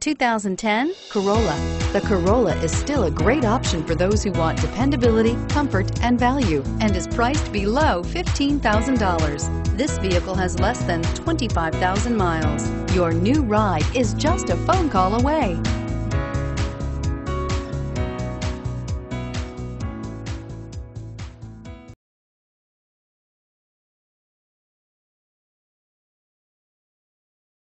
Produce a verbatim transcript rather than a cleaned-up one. two thousand ten Corolla. The Corolla is still a great option for those who want dependability, comfort, and value, and is priced below fifteen thousand dollars. This vehicle has less than twenty-five thousand miles. Your new ride is just a phone call away.